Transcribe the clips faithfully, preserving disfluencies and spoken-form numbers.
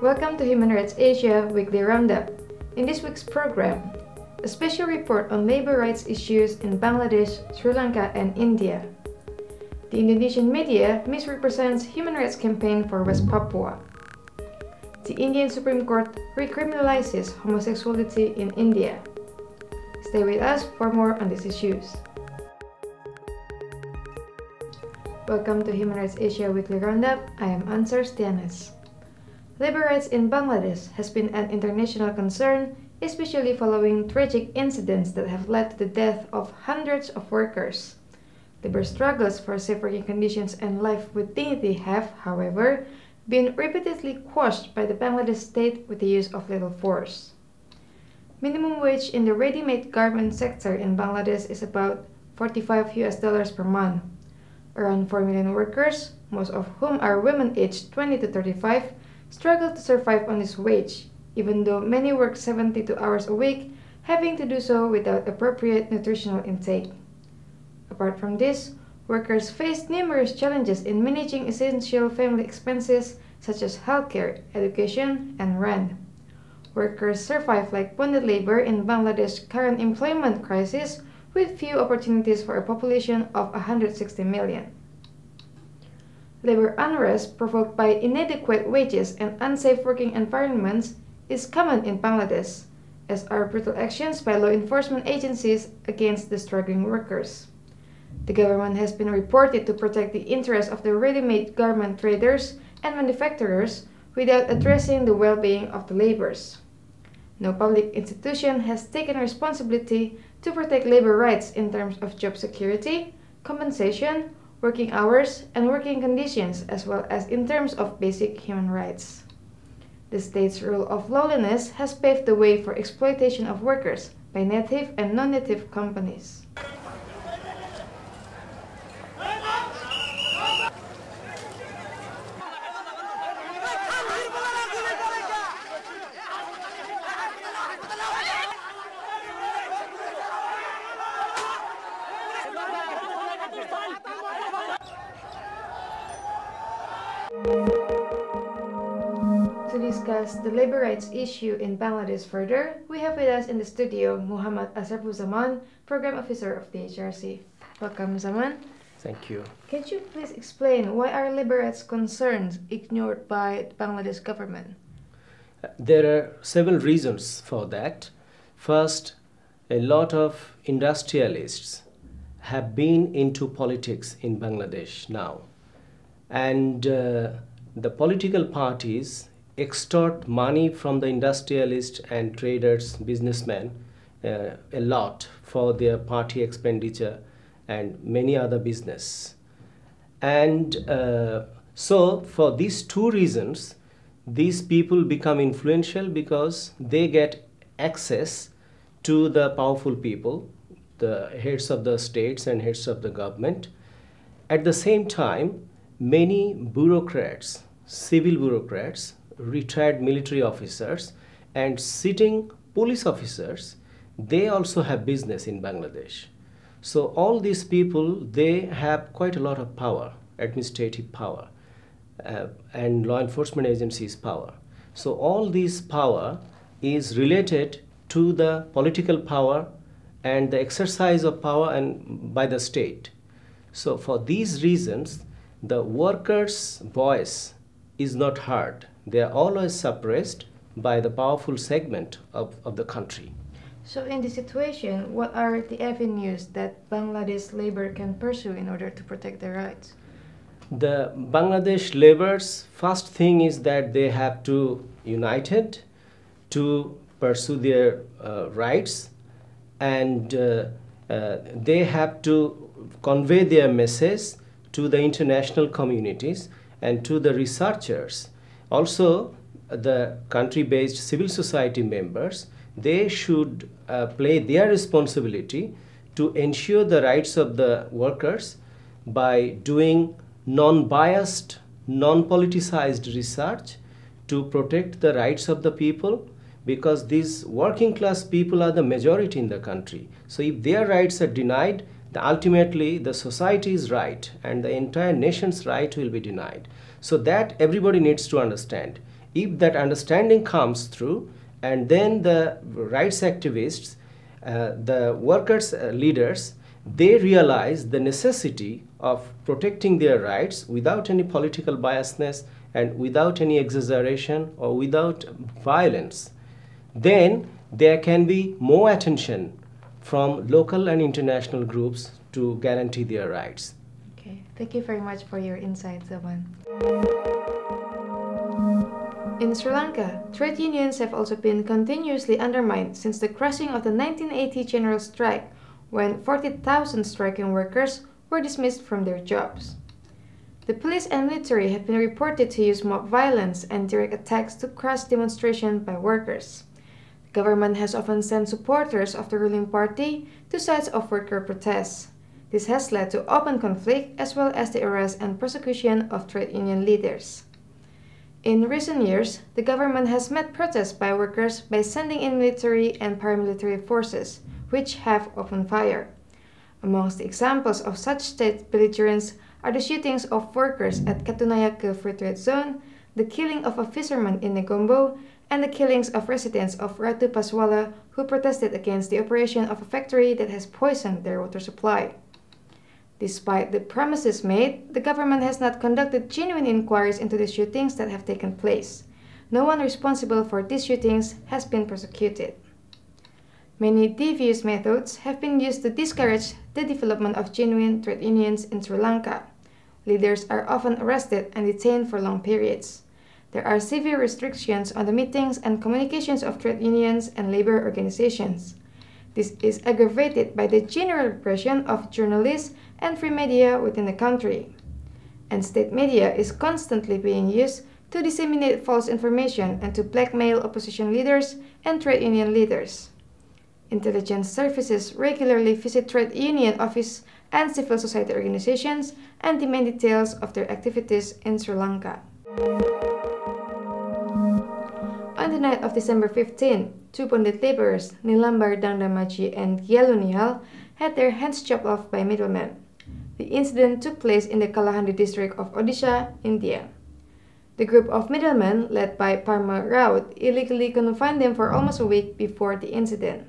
Welcome to Human Rights Asia Weekly Roundup. In this week's program, a special report on labor rights issues in Bangladesh, Sri Lanka, and India. The Indonesian media misrepresents human rights campaign for West Papua. The Indian Supreme Court recriminalizes homosexuality in India. Stay with us for more on these issues. Welcome to Human Rights Asia Weekly Roundup. I am Ansar Stianis. Labor rights in Bangladesh has been an international concern, especially following tragic incidents that have led to the death of hundreds of workers. Labor struggles for safer conditions and life with dignity have, however, been repeatedly quashed by the Bangladesh state with the use of little force. Minimum wage in the ready-made garment sector in Bangladesh is about forty-five U S dollars per month. Around four million workers, most of whom are women aged twenty to thirty-five, struggle to survive on this wage, even though many work seventy-two hours a week, having to do so without appropriate nutritional intake. Apart from this, workers face numerous challenges in managing essential family expenses such as healthcare, education, and rent. Workers survive like bonded labor in Bangladesh's current employment crisis with few opportunities for a population of one hundred sixty million. Labor unrest provoked by inadequate wages and unsafe working environments is common in Bangladesh, as are brutal actions by law enforcement agencies against the struggling workers. The government has been reported to protect the interests of the ready-made garment traders and manufacturers without addressing the well-being of the laborers. No public institution has taken responsibility to protect labor rights in terms of job security, compensation, working hours, and working conditions, as well as in terms of basic human rights. The state's rule of lawlessness has paved the way for exploitation of workers by native and non-native companies. To discuss the labor rights issue in Bangladesh further, we have with us in the studio Muhammad Azrabu Zaman, Program Officer of the H R C. Welcome, Zaman. Thank you. Can you please explain why are labor rights concerns ignored by the Bangladesh government? There are several reasons for that. First, a lot of industrialists have been into politics in Bangladesh now. And uh, the political parties extort money from the industrialists and traders, businessmen, uh, a lot for their party expenditure and many other business. And uh, so for these two reasons, these people become influential because they get access to the powerful people, the heads of the states and heads of the government. At the same time, many bureaucrats, civil bureaucrats, retired military officers, and sitting police officers, they also have business in Bangladesh. So all these people, they have quite a lot of power, administrative power, uh, and law enforcement agencies' power. So all this power is related to the political power and the exercise of power and by the state. So for these reasons, the workers' voice is not heard. They are always suppressed by the powerful segment of, of the country. So in this situation, what are the avenues that Bangladesh labor can pursue in order to protect their rights? The Bangladesh laborers, first thing is that they have to unite to pursue their uh, rights, and uh, uh, they have to convey their message to the international communities and to the researchers. Also, the country-based civil society members, they should uh, play their responsibility to ensure the rights of the workers by doing non-biased, non-politicized research to protect the rights of the people, because these working class people are the majority in the country. So if their rights are denied, The ultimately the society's right and the entire nation's right will be denied. So that everybody needs to understand. If that understanding comes through, and then the rights activists, uh, the workers' uh, leaders, they realize the necessity of protecting their rights without any political biasness and without any exaggeration or without violence, then there can be more attention from local and international groups to guarantee their rights. Okay, thank you very much for your insights, Zaman. In Sri Lanka, trade unions have also been continuously undermined since the crushing of the nineteen eighty general strike, when forty thousand striking workers were dismissed from their jobs. The police and military have been reported to use mob violence and direct attacks to crush demonstrations by workers. The government has often sent supporters of the ruling party to sites of worker protests. This has led to open conflict as well as the arrest and prosecution of trade union leaders. In recent years, the government has met protests by workers by sending in military and paramilitary forces, which have opened fire. Amongst the examples of such state belligerence are the shootings of workers at Katunayake Free Trade Zone, the killing of a fisherman in Negombo, and the killings of residents of Rathupaswala who protested against the operation of a factory that has poisoned their water supply. Despite the promises made, the government has not conducted genuine inquiries into the shootings that have taken place. No one responsible for these shootings has been prosecuted. Many devious methods have been used to discourage the development of genuine trade unions in Sri Lanka. Leaders are often arrested and detained for long periods. There are severe restrictions on the meetings and communications of trade unions and labor organizations. This is aggravated by the general repression of journalists and free media within the country. And state media is constantly being used to disseminate false information and to blackmail opposition leaders and trade union leaders. Intelligence services regularly visit trade union office and civil society organizations and demand details of their activities in Sri Lanka. On the night of December fifteenth, two bonded laborers, Nilambar Dhangdamajhi and Gyalu Nihal, had their hands chopped off by middlemen. The incident took place in the Kalahandi district of Odisha, India. The group of middlemen, led by Parma Raut, illegally confined them for almost a week before the incident.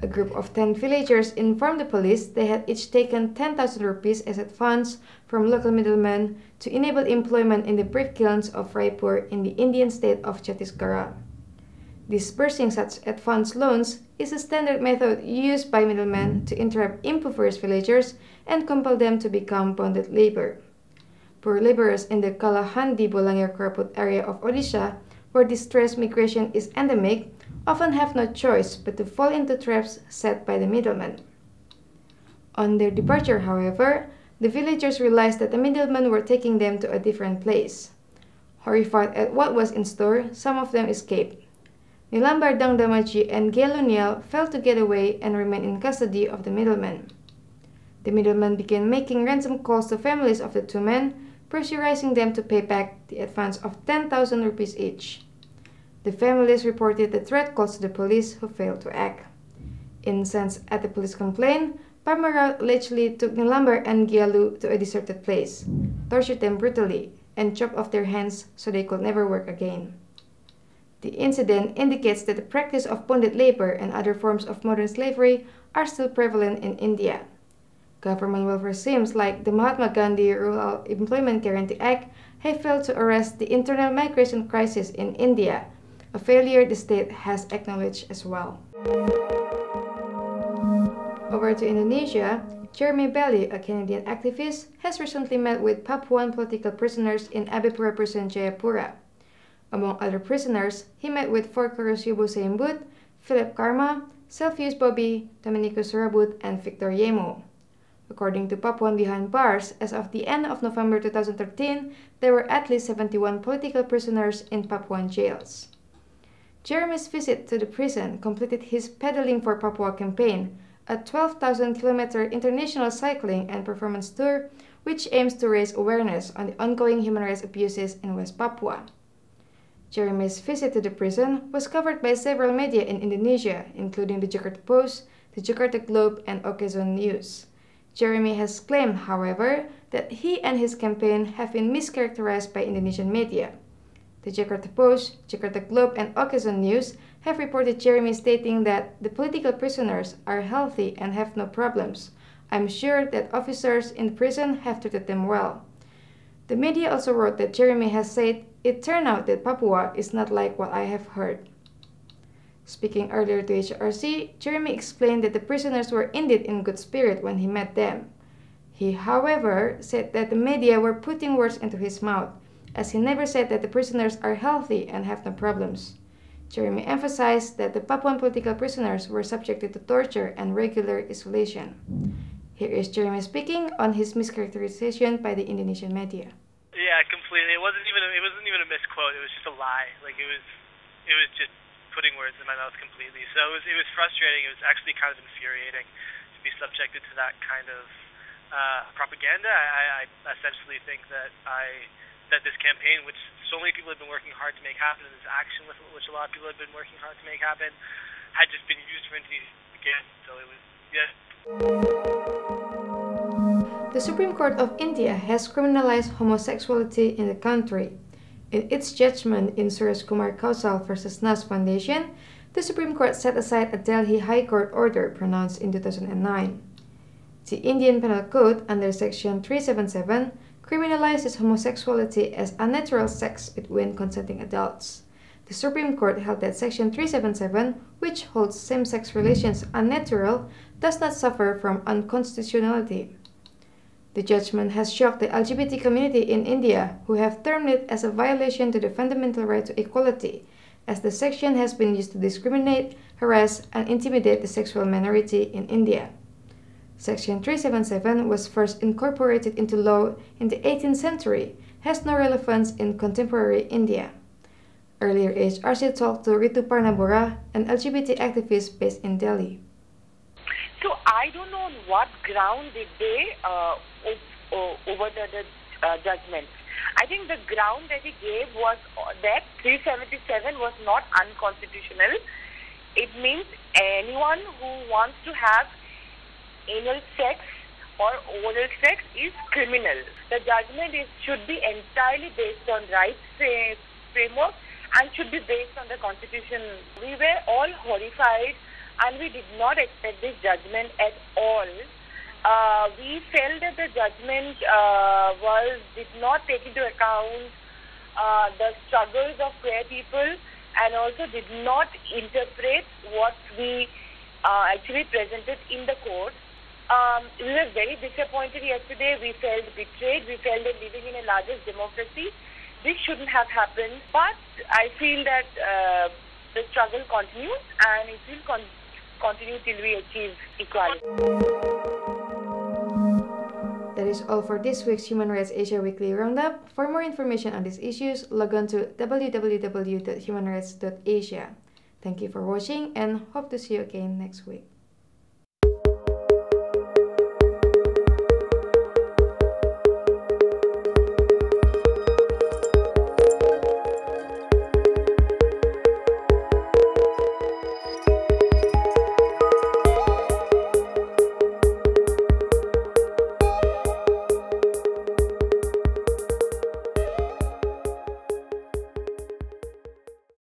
A group of ten villagers informed the police they had each taken ten thousand rupees as advance from local middlemen to enable employment in the brick kilns of Raipur in the Indian state of Chhattisgarh. Disbursing such advance loans is a standard method used by middlemen to entrap impoverished villagers and compel them to become bonded labor. Poor laborers in the Kalahandi Bolangir Koraput area of Odisha, where distress migration is endemic, often have no choice but to fall into traps set by the middlemen. On their departure, however, the villagers realized that the middlemen were taking them to a different place. Horrified at what was in store, some of them escaped. Nilambar Dhangdamajhi and Gyalu Nihal failed to get away and remained in custody of the middlemen. The middlemen began making ransom calls to families of the two men, pressurizing them to pay back the advance of ten thousand rupees each. The families reported the threat calls to the police, who failed to act. Incensed at the police complaint, Parma Raut allegedly took Nilambar and Gyalu to a deserted place, tortured them brutally, and chopped off their hands so they could never work again. The incident indicates that the practice of bonded labor and other forms of modern slavery are still prevalent in India. Government welfare schemes like the Mahatma Gandhi Rural Employment Guarantee Act have failed to arrest the internal migration crisis in India, a failure the state has acknowledged as well. Over to Indonesia, Jeremy Bailey, a Canadian activist, has recently met with Papuan political prisoners in Abipura prison, Jayapura. Among other prisoners, he met with Forkurosyubo Seimbud, Philip Karma, Selfius Bobby, Tamanikus Rabud, and Victor Yemo. According to Papuan Behind Bars, as of the end of November two thousand thirteen, there were at least seventy-one political prisoners in Papuan jails. Jeremy's visit to the prison completed his Pedaling for Papua campaign, a twelve thousand kilometer international cycling and performance tour which aims to raise awareness on the ongoing human rights abuses in West Papua. Jeremy's visit to the prison was covered by several media in Indonesia, including the Jakarta Post, the Jakarta Globe, and Okezone News. Jeremy has claimed, however, that he and his campaign have been mischaracterized by Indonesian media. The Jakarta Post, Jakarta Globe, and Okezone News have reported Jeremy stating that the political prisoners are healthy and have no problems. I'm sure that officers in prison have treated them well. The media also wrote that Jeremy has said, it turned out that Papua is not like what I have heard. Speaking earlier to H R C, Jeremy explained that the prisoners were indeed in good spirit when he met them. He, however, said that the media were putting words into his mouth, as he never said that the prisoners are healthy and have no problems. Jeremy emphasized that the Papuan political prisoners were subjected to torture and regular isolation. Here is Jeremy speaking on his mischaracterization by the Indonesian media. Yeah, completely. It wasn't even a, it wasn't even a misquote. It was just a lie. Like it was, it was just putting words in my mouth completely. So it was it was frustrating. It was actually kind of infuriating to be subjected to that kind of uh, propaganda. I, I essentially think that I. that this campaign, which so many people have been working hard to make happen, and this action with which a lot of people have been working hard to make happen, had just been used for indeed again. So it was, yes. The Supreme Court of India has criminalized homosexuality in the country. In its judgment in Suresh Kumar Khosal versus Nas Foundation, the Supreme Court set aside a Delhi High Court order pronounced in two thousand nine. The Indian Penal Code, under Section three seventy-seven, criminalizes homosexuality as unnatural sex between consenting adults. The Supreme Court held that Section three seventy-seven, which holds same-sex relations unnatural, does not suffer from unconstitutionality. The judgment has shocked the L G B T community in India, who have termed it as a violation to the fundamental right to equality, as the section has been used to discriminate, harass, and intimidate the sexual minority in India. Section three seventy-seven was first incorporated into law in the eighteenth century, has no relevance in contemporary India. Earlier, H R C talked to Rituparna Bora, an L G B T activist based in Delhi. So I don't know on what ground did they uh, over the, the uh, judgment. I think the ground that he gave was that three seventy-seven was not unconstitutional. It means anyone who wants to have anal sex or oral sex is criminal. The judgment is, should be entirely based on rights framework and should be based on the Constitution. We were all horrified and we did not expect this judgment at all. Uh, we felt that the judgment uh, was did not take into account uh, the struggles of queer people and also did not interpret what we uh, actually presented in the court. Um, we were very disappointed yesterday. We felt betrayed. We felt that living in a larger democracy, this shouldn't have happened. But I feel that uh, the struggle continues, and it will con continue till we achieve equality. That is all for this week's Human Rights Asia Weekly Roundup. For more information on these issues, log on to w w w dot human rights dot asia. Thank you for watching, and hope to see you again next week.